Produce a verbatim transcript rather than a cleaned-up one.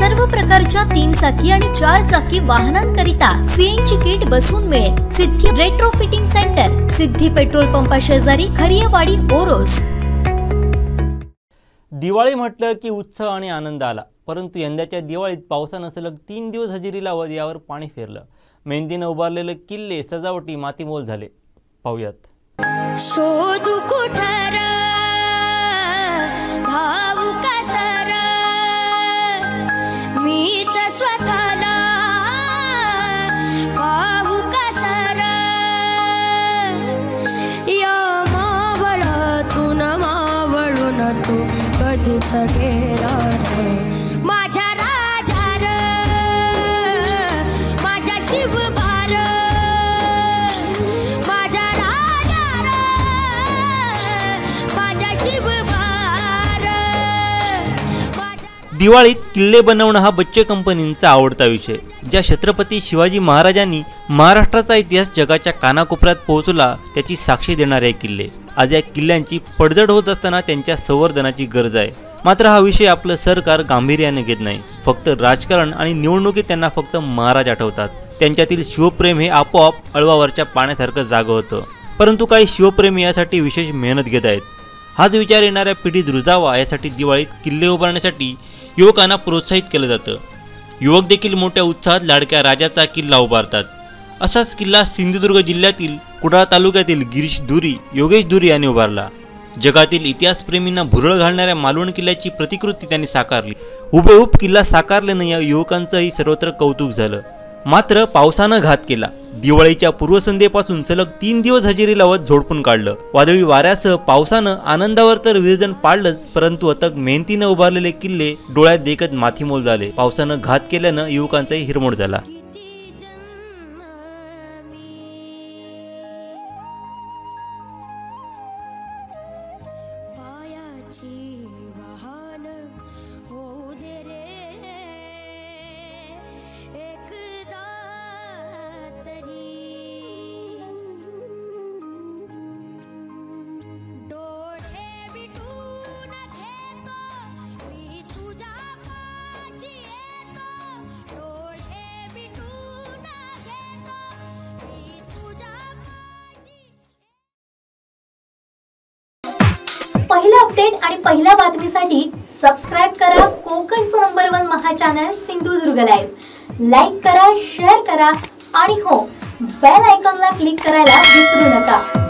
सर्व प्रकारच्या तीन चाकी आणि चार चाकी वाहनांकरिता सीएनजी किट बसून मिळेल। Siddhi retrofitting centre, Siddhi petrol पंपा शेजारी, खरियवाडी, ओरोस। दिवाळी म्हटलं की उत्साह आणि आनंद आला, परंतु यंदाच्या दिवाळीत पावसानं सलग तीन दिवस हजेरी लावत यावर पाणी फेरलं। मेहंदीनं उभारलेले किल्ले, सजावटी मातीमोल झाले। पाहुयात। शोधू कुठारा भावुका सारा मीच स्वतःला भावुका सारा या मावळातून मावळून तू कधीच गेला नाही माझ्या राजा रे माझ्या शिवबार माझ्या राजा रे माझ्या शिवबार। दिवाळीत किल्ले बनवणं हा बच्चे कंपनींचा आवडता विषय। ज्या छत्रपती शिवाजी महाराजांनी महाराष्ट्राचा इतिहास जगाच्या कानाकोपऱ्यात पोहोचला त्याची साक्षी देणारे किल्ले। आज या किल्ल्यांची पडझड होत असताना त्यांच्या संवर्धनाची गरज आहे। मात्र हा विषय आपलं सरकार गांभीर्याने घेत नाही। फक्त राजकारण आणि निवडणुकीत त्यांना फक्त महाराज आठवतात। त्यांच्यातील शिवप्रेम हे आपोआप अळवावरच्या पाण्यासारखं जागं होतं। परंतु काही शिवप्रेमी यासाठी विशेष मेहनत घेत आहेत। हाच विचार येणाऱ्या पिढीत रुजावा यासाठी दिवाळीत किल्ले उभारण्यासाठी युवकांना प्रोत्साहित केले जातं। युवक देखील मोठ्या उत्साहात लाडक्या राजाचा किल्ला उभारतात। असाच किल्ला सिंधुदुर्ग जिल्ह्यातील कुडा तालुक्यातील गिरीश दूरी, योगेश दूरी यांनी उभारला। जगातील इतिहासप्रेमींना भुरळ घालणाऱ्या मालवण किल्ल्याची प्रतिकृती त्यांनी साकारली। हुबेहूब किल्ला साकारल्यानं या युवकांचंही सर्वत्र कौतुक झालं। मात्र पावसानं घात केला। दिवाळीच्या पूर्वसंध्येपासून सलग तीन दिवस हजेरी लावत झोडपून काढलं। वादळी वाऱ्यासह पावसानं आनंदावर तर विरजण पाडलंच, परंतु अथक मेहनतीनं उभारलेले किल्ले डोळ्यात देखत मातीमोल झाले। पावसानं घात केल्यानं युवकांचाही हिरमोड झाला। पहिला अपडेट आणि पहिल्या बातमीसाठी सबस्क्राइब करा कोकणचं number one Maha channel Sindhudurg live. Like करा, शेअर करा आणि हो बेल आयकॉनला क्लिक करायला विसरू नका।